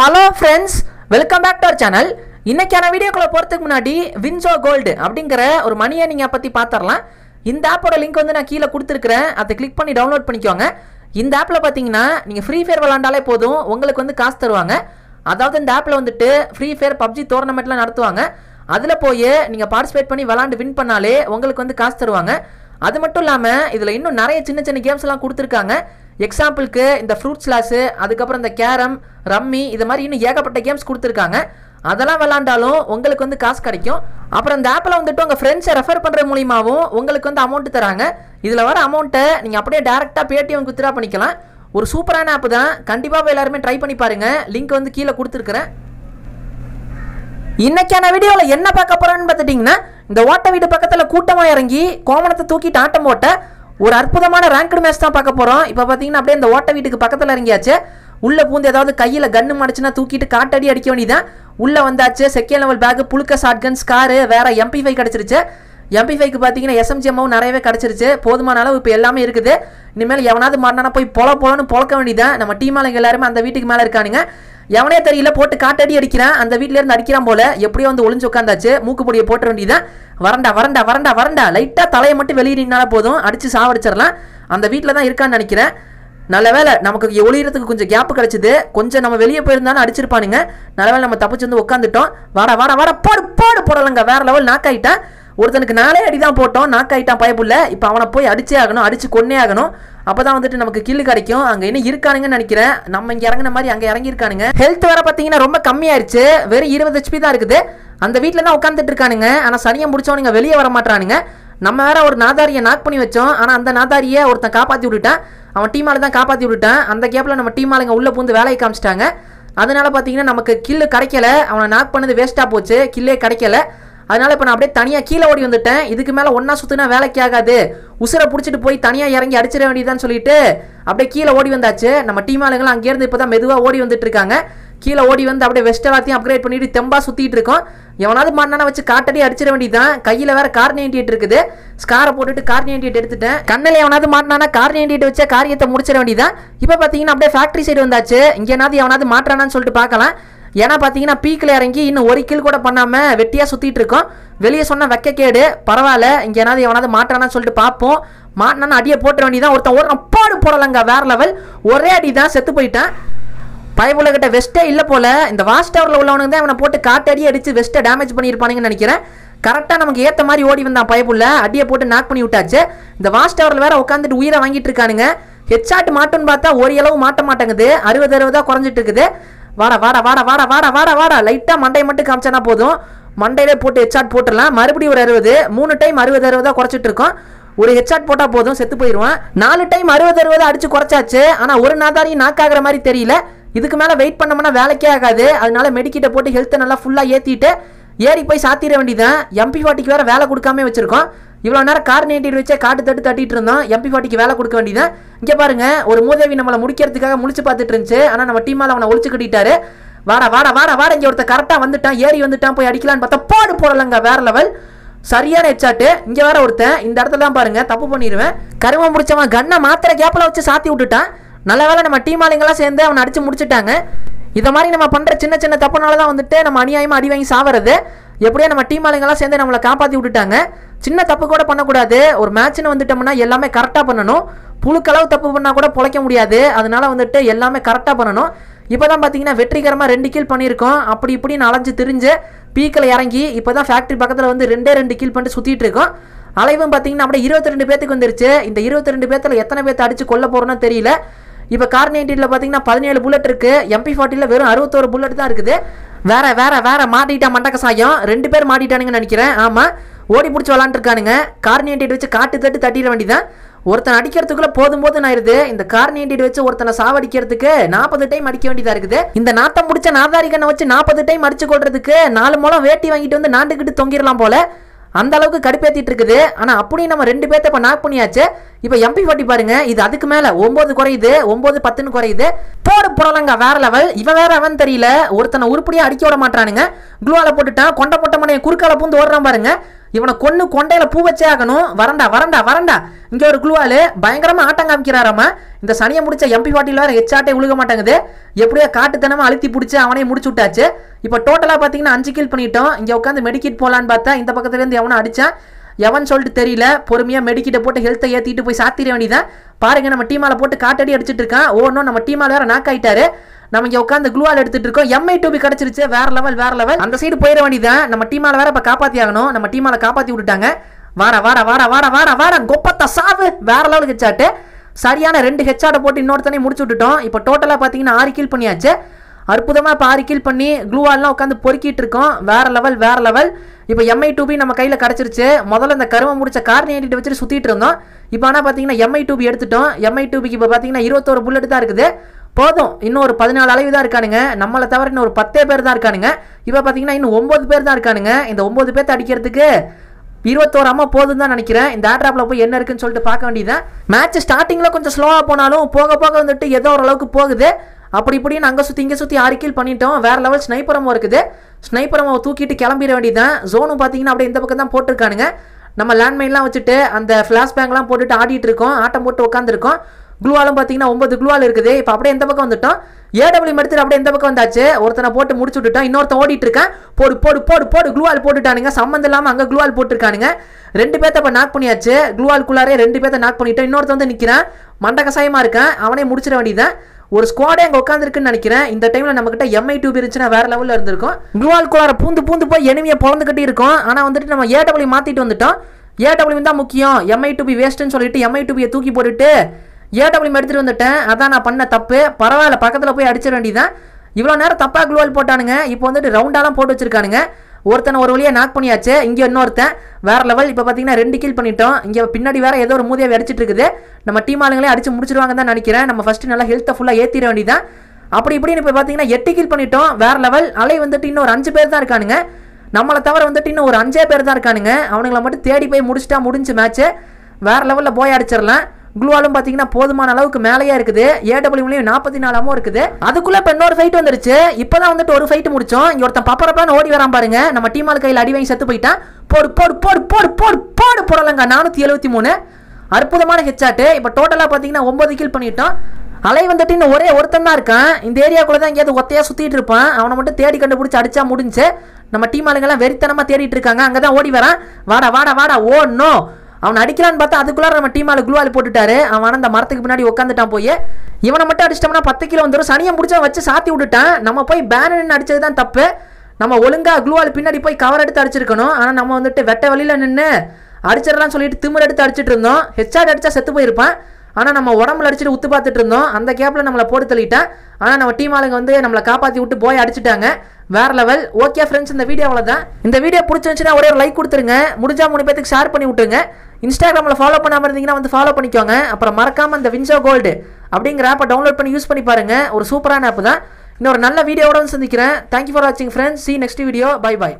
Hello friends, welcome back to our channel. இன்னைக்கான வீடியோக்குள்ள போறதுக்கு முன்னாடி வின்சோ கோல்டு அப்படிங்கற ஒரு மணியை நீங்க பத்தி பாத்தறலாம். இந்த ஆப்போட லிங்க் வந்து நான் கீழ கொடுத்திருக்கேன். அதை கிளிக் பண்ணி டவுன்லோட் பண்ணிக்கோங்க. இந்த ஆப்ல பாத்தீங்கன்னா நீங்க ஃப்ரீ ஃபயர் விளையாண்டாலே போதும் உங்களுக்கு வந்து காசு தருவாங்க. அதாவது இந்த ஆப்ல வந்துட்டு ஃப்ரீ ஃபயர் PUBG டோர்னமென்ட்லாம் நடத்துவாங்க. அதுல போய் நீங்க பார்ட்டிசிபேட் பண்ணி விளையாண்டு வின் பண்ணாலே உங்களுக்கு வந்து காசு தருவாங்க. அது மட்டும் இல்லாம இதுல இன்னும் நிறைய சின்ன சின்ன கேம்ஸ் எல்லாம் கொடுத்திருக்காங்க. Example के इंदा fruits लासे अधिकपर इंदा कैरम रम्मी इधर मारी इन्हें ये का पट्टे games कुड़ते रखांगे आदला वालान डालो उंगले को इंदा कास करेक्यों आपर इंदा आप लाऊं देतो उंगले friends से refer पन्द्रे मुली मावो उंगले को इंदा amount तरांगे इधर लवर amount है निया अपने direct टा pay टीम कुतरा पनी कला उर super आना आप दा कंटिबा वेलर में try पनी पारेंगे link इंदा कीला कुड़ते रखना இன்னைக்கான வீடியோல என்ன பார்க்க போறோம்னு பாத்தீங்கன்னா இந்த ஓட்ட வீடு பக்கத்துல கூட்டமா இறங்கி கோமணத்தை தூக்கிட்டு ஆட்டம் போட்ட ஒரு அற்புதமான ரேங்க்ட் மேட்ச் தான் பார்க்க போறோம். இப்போ பாத்தீங்கன்னா அப்படியே இந்த ஓட்ட வீட்டுக்கு பக்கத்துல இறங்கியாச்சு. உள்ள பூந்து ஏதாவது கையில கன்னு மாடிச்சுனா தூக்கிட்டு காட்டடி அடிக்க வேண்டியதான். உள்ள வந்தாச்சு. செகண்ட் லெவல் பேக், புளுக்க ஷாட்கன், ஸ்கார், வேற MP5 கிடைச்சிருச்சு. MP5 க்கு பாத்தீங்கன்னா SMGMவும் நிறையவே கிடைச்சிருச்சு. போதுமான அளவு இப்போ எல்லாமே இருக்குது. இனிமேல் எவனாவது மாட்டானா போய் பொல பொலன்னு பொளக்க வேண்டியதான். நம்ம டீம் ஆளுங்க எல்லாரும் அந்த வீட்டுக்கு மேல இருக்கானுங்க. எவனே தெரியல போட்டு காட்டடி அடிக்கிறான். அந்த வீட்ல இருந்து அடிக்கிறான் போல. எப்படியோ வந்து ஒளிஞ்சு உட்காந்தாச்சு. மூக்குப்பொடியை போட்ட வேண்டியதான். வரண்டா வரண்டா வரண்டா வரண்டா லைட்டா தலையை மட்டும் வெளியே நின்னால போதும் அடிச்சு சாவடிச்சிடலாம். அந்த வீட்டில் தான் இருக்கான்னு நினைக்கிறேன். நல்ல வேலை நமக்கு ஒளியறதுக்கு கொஞ்சம் கேப் கிடைச்சது. கொஞ்சம் நம்ம வெளியே போயிருந்தாலும் அடிச்சிருப்பானுங்க. நல்ல வேலை நம்ம தப்பிச்சு வந்து உட்காந்துட்டோம். வர வர வர போடு போடு போடலங்க. வேற லெவல் நாக் ஆகிட்டான். ஒருத்தனுக்கு 4 அடி தான் போட்டோம். நாக் ஆகிட்டான் பயப்புள்ள. இப்போ அவனை போய் அடிச்சே ஆகணும், அடிச்சு கொன்னே ஆகணும். அப்பதான் வந்துட்டு நமக்கு கில்லு கிடைக்கும். அங்க இன்னும் இருக்கானுங்கன்னு நினைக்கிறேன். நம்ம இங்க இறங்கின மாதிரி அங்கே இறங்கி இருக்கானுங்க. ஹெல்த் வேற பார்த்தீங்கன்னா ரொம்ப கம்மியாயிருச்சு. வெறும் 20 HP தான் இருக்குது. அந்த வீட்டில் தான் உட்காந்துட்டு இருக்கானுங்க. ஆனால் சனியம் முடிச்சவனுங்க வெளியே வர மாட்டானுங்க. நம்ம வேற ஒரு நாதாரியை நாக் பண்ணி வச்சோம். ஆனால் அந்த நாதாரியை ஒருத்தன் காப்பாற்றி விட்டுட்டான். அவன் டீமால தான் காப்பாற்றி விட்டுட்டான். அந்த கேப்பில் நம்ம டீமாலுங்க உள்ளே பூந்து வேலையை காமிச்சிட்டாங்க. அதனால பார்த்தீங்கன்னா நமக்கு கில்லு கிடைக்கல. அவனை நாக் பண்ணது வேஸ்ட்டாக போச்சு. கில்லே கிடைக்கல. அதனால இப்போ நான் அப்படியே தனியாக கீழே ஓடி வந்துட்டேன். இதுக்கு மேலே ஒன்றா சுற்றினா வேலைக்கு ஆகாது. உசுரை பிடிச்சிட்டு போய் தனியாக இறங்கி அடிச்சிட வேண்டியதான்னு சொல்லிட்டு அப்படியே கீழே ஓடி வந்தாச்சு. நம்ம டீமாலுங்களாம் அங்கேருந்து இப்போ தான் மெதுவாக ஓடி வந்துட்டு இருக்காங்க. கீழே ஓடி வந்து அப்படியே வெஸ்டலாத்தையும் அப்கிரேட் பண்ணிட்டு தெம்பா சுத்திட்டு இருக்கோம். எவனாவது மாட்டானா வச்சு காட்டடி அடிச்சிட வேண்டியதான். கையில வேற கார் 98 இருக்குது. ஸ்காரை போட்டுட்டு கார் 98 எடுத்துட்டேன். கண்ணில் எவனாவது மாட்டானா கார் 98 வச்சா காரியத்தை முடிச்சிட வேண்டியதான். இப்போ பார்த்தீங்கன்னா அப்படியே ஃபேக்டரி சைடு வந்தாச்சு. இங்கே எவனாவது மாட்டானான்னு சொல்லிட்டு பார்க்கலாம். ஏன்னா பார்த்தீங்கன்னா பீக்கில் இறங்கி இன்னும் ஒரு கில் கூட பண்ணாம வெட்டியா சுத்திட்டு இருக்கோம். வெளியே சொன்னா வெக்க கேடு. பரவாயில்ல இங்கே எவனாவது மாட்டானான்னு சொல்லிட்டு பார்ப்போம். மாட்டானா அடியை போட்ட வேண்டியதான். ஒருத்தன் பாடு போடலங்க. வேற லெவல் ஒரே அடி தான் செத்து போயிட்டான். பயபுள்ள கிட்ட வெஸ்ட்டே இல்லை போல. இந்த வாஸ்ட் டவரில் உள்ளவனுக்கு தான் இவனை போட்டு காட்டடி அடிச்சு வெஸ்ட்டை டேமேஜ் பண்ணியிருப்பானுங்கன்னு நினைக்கிறேன். கரெக்டாக நமக்கு ஏற்ற மாதிரி ஓடி வந்தான் பயபுள்ள. அடியை போட்டு நாக் பண்ணி விட்டாச்சு. இந்த வாஸ்ட் டவரில் வேற உட்காந்துட்டு உயிரை வாங்கிட்டு இருக்கானுங்க. ஹெட்ஷாட் மாட்டுன்னு பார்த்தா ஓரளவு மாட்ட மாட்டேங்குது. 60 குறைஞ்சிட்டு இருக்குது. வாடா வாடா வாடா வாடா வாடா வாடா வாடா லைட்டாக மண்டையை மட்டும் காமிச்சானா போதும். மண்டையிலே போட்டு ஹெட்ஷாட் போட்டுடலாம். மறுபடியும் ஒரு 60. 3 டைம் 60 குறைச்சிட்டு இருக்கோம். ஒரு ஹெட்ஷாட் போட்டா போதும் செத்து போயிடுவான். 4 டைம் 60 அடிச்சு குறைச்சாச்சு. ஆனால் ஒரு நாதாரையும் நாக்காகிற மாதிரி தெரியல. இதுக்கு மேலே வெயிட் பண்ணோம்னா வேலைக்கே ஆகாது. அதனால மெடிக்கிட்ட போட்டு ஹெல்த்தை நல்லா ஃபுல்லாக ஏற்றிட்டு ஏறி போய் சாத்திட வேண்டியதான். MP40க்கு வேறு வேலை கொடுக்காம வச்சுருக்கோம். இவ்வளோ நேரம் கார் 98 வச்சே காட்டு தட்டிட்டு இருந்தோம். MP40க்கு வேலை கொடுக்க வேண்டியதான். இங்கே பாருங்கள் ஒரு மூதேவி நம்மளை முடிக்கிறதுக்காக முழிச்சு பார்த்துட்டு இருந்துச்சு. ஆனால் நம்ம டீமால் அவனை ஒழிச்சு கட்டிட்டாரு. வாடா வாடா வாடா வாடா இங்கே ஒருத்தர் கரெக்டாக வந்துட்டான். ஏறி வந்துட்டான் போய் அடிக்கலான்னு பார்த்தா போடு போடலங்க. வேறு லெவல் சரியான ஹெட்ஷாட்டு. இங்கே வேற ஒருத்தன் இந்த இடத்துல தான் பாருங்கள் தப்பு பண்ணிடுவேன். கருமை முடிச்சவன் கண்ணை மாத்திர கேப்பில் வச்சு சாத்தி விட்டுட்டான். நல்ல வேலை நம்ம டீம் ஆளுங்கெல்லாம் சேர்ந்து அவனை அடிச்சு முடிச்சுட்டாங்க. இதை மாதிரி நம்ம பண்ணுற சின்ன சின்ன தப்புனால தான் வந்துட்டு நம்ம அநியாயமாக அடி வாங்கி சாவறது. எப்படியோ நம்ம டீம் ஆளுங்கெல்லாம் சேர்ந்து நம்மளை காப்பாற்றி விட்டுட்டாங்க. சின்ன தப்பு கூட பண்ணக்கூடாது. ஒரு மேட்ச்னு வந்துட்டோம்னா எல்லாமே கரெக்டாக பண்ணணும். புழுக்களவு தப்பு பண்ணால் கூட பொழைக்க முடியாது. அதனால வந்துட்டு எல்லாமே கரெக்டாக பண்ணணும். இப்போ தான் பார்த்தீங்கன்னா வெற்றிகரமாக 2 கில் பண்ணியிருக்கோம். அப்படி இப்படின்னு அலைஞ்சு திரிஞ்சு பீக்கில் இறங்கி இப்போ தான் ஃபேக்ட்ரி பக்கத்தில் வந்து 2 கில் பண்ணிட்டு சுற்றிட்டு இருக்கோம். அலைவும் பார்த்தீங்கன்னா அப்படியே 22 பேர்த்துக்கு வந்துருச்சு. இந்த 22 பேர்த்தில் எத்தனை பேர்த்த அடிச்சு கொல்ல போகிறோன்னா தெரியல. இப்போ கார் 98ல் பார்த்தீங்கன்னா 17 புல்லட் இருக்கு. MP40ல வெறும் 61 புல்லட் தான் இருக்குது. வேற வேற வேற மாட்டிட்டா மண்டக்க சாயம். 2 பேர் மாட்டிட்டானுங்கன்னு நினைக்கிறேன். ஆமாம் ஓடி பிடிச்சி விளாண்டுருக்கானுங்க. கார் 98 வச்சு காட்டு தட்டிட வேண்டியதான். ஒருத்தன் அடிக்கிறதுக்குள்ள போதும் போதும் ஆயிடுது. இந்த கார் 98 வச்சு ஒருத்தனை சாவடிக்கிறதுக்கு 40 டைம் அடிக்க வேண்டியதாக இருக்குது. இந்த நாத்தம் முடிச்ச நாதாரிக்கண்ணை வச்சு 40 டைம் அடிச்சு கொள்றதுக்கு 4 முழம் வேட்டி வாங்கிட்டு வந்து நாண்டுக்கிட்டு தொங்கிடலாம் போல. அந்த அளவுக்கு கடுப்பேற்றிட்டு இருக்குது. ஆனால் அப்படியும் நம்ம 2 பேர்த்த இப்போ நாக் பண்ணியாச்சு. இப்போ MP40 பாருங்க. இது அதுக்கு மேலே 9 குறையுது. 9 10ன்னு குறையுது. போடு போடலங்க. வேற லெவல். இவன் வேற அவன் தெரியல. ஒருத்தனை உருப்படியாக அடிக்க விட மாட்டானுங்க. குளூவால போட்டுட்டான். கொண்டை போட்ட மனையை குறுக்கால பூந்து ஓடுறான் பாருங்க. இவனை கொன்னு கொண்டையில பூ வச்சே ஆகணும். வரண்டா வரண்டா வரண்டா. இங்கே ஒரு குழுவால் பயங்கரமாக ஆட்டம் காமிக்கிறாராமா. இந்த சனியை முடிச்ச MP40 வேறு எச்சாட்டே உழுக மாட்டேங்குது. எப்படியோ காட்டுத்தனமாக அழுத்தி பிடிச்சி அவனே முடிச்சு விட்டாச்சு. இப்போ டோட்டலாக பார்த்தீங்கன்னா 5 கில் பண்ணிட்டோம். இங்கே உட்காந்து மெடிக்கிட் போகலான்னு பார்த்தா இந்த பக்கத்துலேருந்து எவனும் அடித்தான். எவன் சொல்லிட்டு தெரியல. பொறுமையாக மெடிக்கிட்டை போட்டு ஹெல்த்தை ஏற்றிட்டு போய் சாத்திர வேண்டியதான். பாருங்கள், நம்ம டீமால போட்டு காட்டடி அடிச்சுட்டு இருக்கான். ஓன்னும் நம்ம டீமால் வேறு நாக்காயிட்டாரு. நம்ம இங்கே உட்காந்து குளூவால் எடுத்துகிட்டு இருக்கோம். MI2B கிடச்சிருச்சு. வேறு லெவல் வேறு லெவல். அந்த சைடு போயிட வேண்டியதான். நம்ம டீமால் வேறு இப்போ காப்பாற்றி ஆகணும். நம்ம டீமால் காப்பாற்றி விட்டுட்டாங்க. வார வார வார வார வார வார கொப்பத்த சாவு. வேறு லெவலுக்கு ஹெச்சாட்டு. சரியான 2 ஹெச்சாட்டை போட்டு இன்னொருத்தனையும் முடிச்சு விட்டுட்டோம். இப்போ டோட்டலாக பார்த்தீங்கன்னா 6 கில் பண்ணியாச்சு. அற்புதமாக இப்போ 6 கில் பண்ணி குளூவால்லாம் உட்காந்து பொறுக்கிட்டு இருக்கோம். வேறு லெவல் வேறு லெவல். இப்போ MI2B நம்ம கையில் கிடச்சிருச்சு. முதல்ல இந்த கருவை முடிச்ச காரணம் ஏறிட்டு வச்சுட்டு சுற்றிட்டு இருந்தோம். இப்போ ஆனால் பார்த்தீங்கன்னா MI2B எடுத்துட்டோம். MI2Bக்கு இப்போ பார்த்தீங்கன்னா 21 புல்லட் தான் இருக்குது. போதும், இன்னும் ஒரு 14 அலைவு தான் இருக்கானுங்க. நம்மளை தவிர இன்னும் ஒரு 10 பேர் தான் இருக்கானுங்க. இப்போ பார்த்தீங்கன்னா இன்னும் 9 பேர் தான் இருக்கானுங்க. இந்த 9 பேர்த்த அடிக்கிறதுக்கு 21 அம்மா போதும் தான் நினைக்கிறேன். இந்த ஆட்ராப்பில் போய் என்ன இருக்குன்னு சொல்லிட்டு பார்க்க வேண்டியதுதான். மேட்ச் ஸ்டார்டிங்கில் கொஞ்சம் ஸ்லோவாக போனாலும் போக போக வந்துட்டு ஏதோ ஓரளவுக்கு போகுது. அப்படி இப்படின்னு அங்கே சுற்றி இங்கே சுற்றி 6 கில் பண்ணிட்டோம். வேறு லெவல் ஸ்னைப்பரமும் இருக்குது. ஸ்னைப்பரமாக தூக்கிட்டு கிளம்பிட வேண்டியதுதான். ஜோனும் பார்த்தீங்கன்னா அப்படியே இந்த பக்கம் தான் போட்டிருக்கானுங்க. நம்ம லேண்ட்மைன்லாம் வச்சுட்டு அந்த ஃப்ளாஷ் பேங்க்லாம் போட்டுட்டு ஆடிட்டு இருக்கோம். ஆட்டம் போட்டு உட்காந்துருக்கோம். குளூவாலும் பார்த்தீங்கன்னா 9 குளூவால் இருக்குது. இப்போ அப்படியே எந்த பக்கம் வந்துவிட்டோம். AWM எடுத்துட்டு அப்படியே எந்த பக்கம் வந்தாச்சு. ஒருத்தனை போட்டு முடிச்சு விட்டுட்டோம். இன்னொருத்தன் ஓடிட்டு இருக்கேன். போடு போடு போடு போடு குளூவால் போட்டுட்டானுங்க. சம்மந்தம் இல்லாமல் அங்கே குளூவால் போட்டுருக்கானுங்க. 2 பேர்த்த இப்போ நாக் பண்ணியாச்சு. குளூவால்குள்ளாரே 2 பேர்த்த நாக் பண்ணிட்டோம். இன்னொருத்த வந்து நிற்கிறான். மண்ட கசாயமாக இருக்கேன். அவனே முடிச்சிட வேண்டியதான். ஒரு ஸ்குவாடே அங்கே உட்காந்துருக்குன்னு நினைக்கிறேன். இந்த டைமில் நம்மக்கிட்ட MI2B இருந்துச்சுன்னா வேறு லெவலில் இருந்திருக்கும். குளூவால்குள்ளார பூந்து பூந்து போய் எனிமையை பிறந்துக்கிட்டே இருக்கும். ஆனால் வந்துட்டு நம்ம AWM மாற்றிட்டு வந்துவிட்டோம். AWM தான் முக்கியம். MI2B வேஸ்ட்டுன்னு சொல்லிட்டு MI2Bயை தூக்கி போட்டுட்டு AWM எடுத்துகிட்டு வந்துட்டேன். அதான் நான் பண்ண தப்பு. பரவாயில்ல, பக்கத்தில் போய் அடிச்சிட வேண்டியதான். இவ்வளோ நேரம் தப்பாக குளூவால் போட்டானுங்க. இப்போ வந்துட்டு ரவுண்டாலாம் போட்டு வச்சுருக்கானுங்க. ஒருத்தனை ஒரு வழியாக நாக் பண்ணியாச்சு. இங்கே இன்னொருத்தன் வேறு லெவல். இப்போ பார்த்தீங்கன்னா 2 கில் பண்ணிட்டோம். இங்கே பின்னாடி வேறு ஏதோ ஒரு மூதியாக அடிச்சிட்டு இருக்குது. நம்ம டீம் ஆளுங்களே அடித்து முடிச்சிருவாங்க தான் நினைக்கிறேன். நம்ம ஃபஸ்ட்டு நல்லா ஹெல்த்தை ஃபுல்லாக ஏற்றிட வேண்டியதான். அப்படி இப்படின்னு இப்போ பார்த்தீங்கன்னா 8 கில் பண்ணிட்டோம். வேறு லெவல். அலை வந்துட்டு இன்னும் ஒரு 5 பேர் தான் இருக்கானுங்க. நம்மளை தவிர வந்துட்டு இன்னும் ஒரு 5 பேர் தான் இருக்கானுங்க. அவனுங்களை மட்டும் தேடி போய் முடிச்சுட்டா முடிஞ்சு மேட்ச்சு. வேறு லெவலில் போய் அடிச்சிடலாம். குளூவாலும் பார்த்தீங்கன்னா போதுமான அளவுக்கு மேலேயே இருக்குது. AWMலையும் 44 இருக்குது. அதுக்குள்ளே இப்போ இன்னொரு ஃபைட் வந்துருச்சு. இப்போ தான் வந்துட்டு ஒரு ஃபைட்டு முடித்தோம். இங்கே ஒருத்தன் பப்பரப்பான்னு ஓடி வரான் பாருங்க. நம்ம டீமால் கையில் அடி வாங்கி செத்து போயிட்டான். போடு போடு போடு போடு போடு போடு போடலங்க. 473 அற்புதமான ஹெச்சாட்டு. இப்போ டோட்டலாக பார்த்தீங்கன்னா 9 கில் பண்ணிட்டோம். அலை வந்துட்டு இன்னும் ஒரே ஒருத்தன் தான் இருக்கான். இந்த ஏரியாக்குள்ளே தான் எங்கேயாவது ஒத்தையாக சுற்றிட்டு இருப்பான். அவனை மட்டும் தேடி கண்டுபிடிச்சி அடித்தா முடிஞ்சு. நம்ம டீமாலுங்கெல்லாம் வெறித்தனமாக தேடிட்டு இருக்காங்க. அங்கே தான் ஓடி வரான். வாடா வாடா வாடா. ஓ நோ, அவன் அடிக்கலான்னு பார்த்தா அதுக்குள்ளார நம்ம டீமால் குளூவால் போட்டுட்டாரு. அவன் அந்த மரத்துக்கு பின்னாடி உட்காந்துட்டான் போய். இவனை மட்டும் அடிச்சிட்டோம்னா 10 கிலோ வந்துடும். சனியை முடிச்சா வச்சு சாத்தி விட்டுட்டான். நம்ம போய் பேனர்னு அடித்தது தான் தப்பு. நம்ம ஒழுங்காக குளூவால் பின்னாடி போய் கவர் எடுத்து அடிச்சிருக்கணும். ஆனால் நம்ம வந்துட்டு வெட்ட வழியில் நின்று அடிச்சிடலாம்னு சொல்லிட்டு திமிர் எடுத்து அடிச்சிட்டு இருந்தோம். ஹெச்சாட் அடித்தா செத்து போயிருப்பான். ஆனால் நம்ம உடம்புல அடிச்சுட்டு உத்து பார்த்துட்டு இருந்தோம். அந்த கேப்பில் நம்மளை போட்டு தள்ளிட்டான். ஆனால் நம்ம டீமாலுங்க வந்து நம்மளை காப்பாற்றி விட்டு போய் அடிச்சுட்டாங்க. வேறு லெவல். ஓகே ஃப்ரெண்ட்ஸ், இந்த வீடியோ அவ்வளோதான். இந்த வீடியோ பிடிச்சிருந்துச்சுன்னா ஒரே ஒரு லைக் கொடுத்துருங்க. முடிஞ்சால் 3 பேருக்கு ஷேர் பண்ணி விட்டுருங்க. இன்ஸ்டாகிராமில் ஃபாலோ பண்ணாமல் இருந்தீங்கன்னா வந்து ஃபாலோ பண்ணிக்கோங்க. அப்புறம் மறக்காமல் அந்த வின்சோ கோல்டு அப்படிங்கிற ஆப்பை டவுன்லோட் பண்ணி யூஸ் பண்ணி பாருங்கள். ஒரு சூப்பரான ஆப் தான். இன்னொரு நல்ல வீடியோவோட சந்திக்கிறேன். தேங்க்யூ ஃபார் வாட்சிங் friends. See you next video. Bye bye.